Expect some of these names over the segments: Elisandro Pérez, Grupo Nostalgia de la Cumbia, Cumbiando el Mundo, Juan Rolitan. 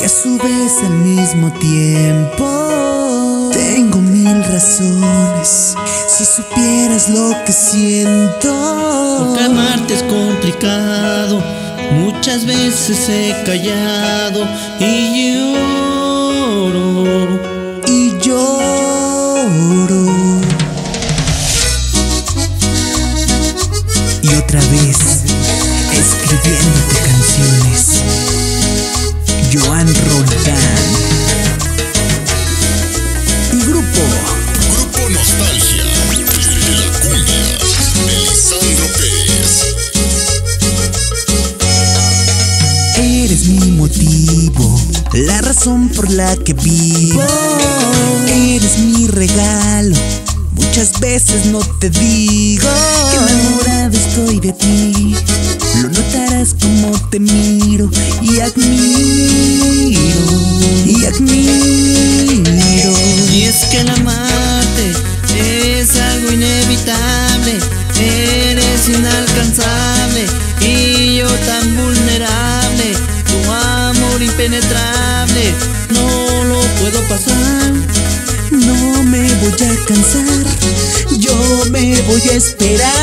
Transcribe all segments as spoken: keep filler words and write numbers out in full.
y a su vez al mismo tiempo. Tengo mil razones, si supieras lo que siento. Porque amarte es complicado, muchas veces he callado y lloro. Y lloro. Y otra vez, escribiéndote canciones. Juan Rolitan. Grupo. Grupo Nostalgia de la Cumbia. Elisandro Pérez. Eres mi motivo, la razón por la que vivo. Eres mi regalo, muchas veces no te digo que enamorado estoy de ti. Lo notarás como te miro y admiro, y admiro. Y es que el amarte es algo inevitable, eres inalcanzable y yo tan vulnerable. Tu amor impenetrable, no lo puedo pasar. No me voy a cansar, yo me voy a esperar.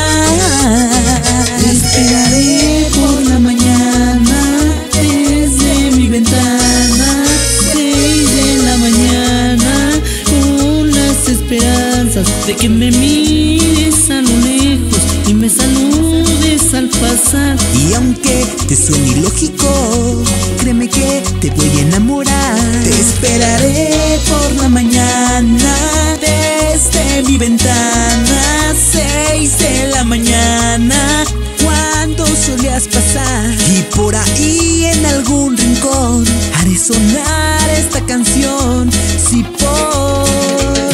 Esperaré por la mañana, desde mi ventana, seis de la mañana, con las esperanzas de que me mires a lo lejos y me saludes al pasar. Y aunque te suene ilógico, créeme que te voy a enamorar. Te esperaré por la mañana, desde mi ventana, seis de la mañana, cuando solías pasar. Y por ahí en algún rincón haré sonar esta canción. Si por,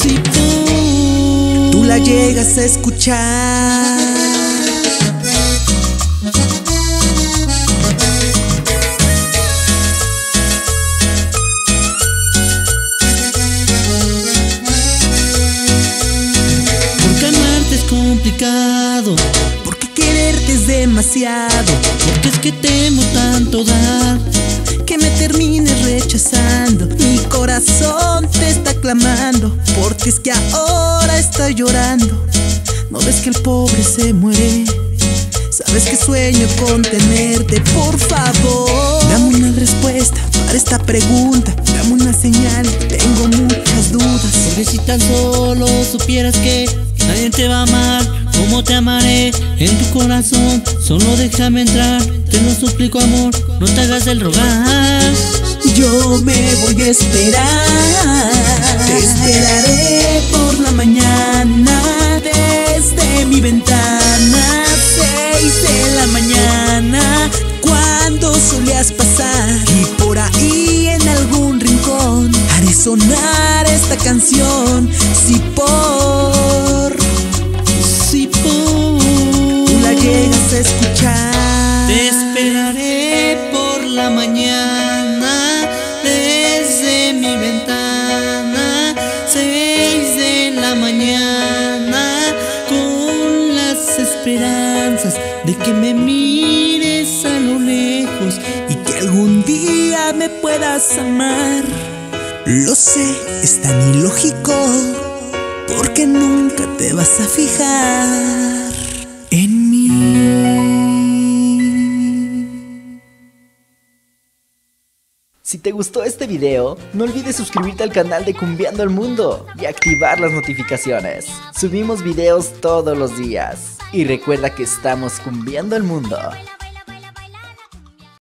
si por tú la llegas a escuchar. Porque quererte es demasiado, porque es que temo tanto dar, que me termines rechazando. Mi corazón te está clamando, porque es que ahora está llorando. ¿No ves que el pobre se muere? Sabes que sueño con tenerte. Por favor, dame una respuesta para esta pregunta, dame una señal, tengo muchas dudas. Porque si tan solo supieras que nadie te va a amar como te amaré en tu corazón. Solo déjame entrar, te lo suplico amor, no te hagas el rogar. Yo me voy a esperar. Te esperaré por la mañana, desde mi ventana, seis de la mañana, cuando solías pasar. Y por ahí en algún rincón haré sonar esta canción. Si por, si por tú la llegas a escuchar. Te esperaré por la mañana, desde mi ventana, seis de la mañana, con las esperanzas de que me mires a lo lejos y que algún día me puedas amar. Lo sé, es tan ilógico, porque nunca te vas a fijar en mí. Si te gustó este video, no olvides suscribirte al canal de Cumbiando el Mundo y activar las notificaciones. Subimos videos todos los días. Y recuerda que estamos cumbiando el mundo.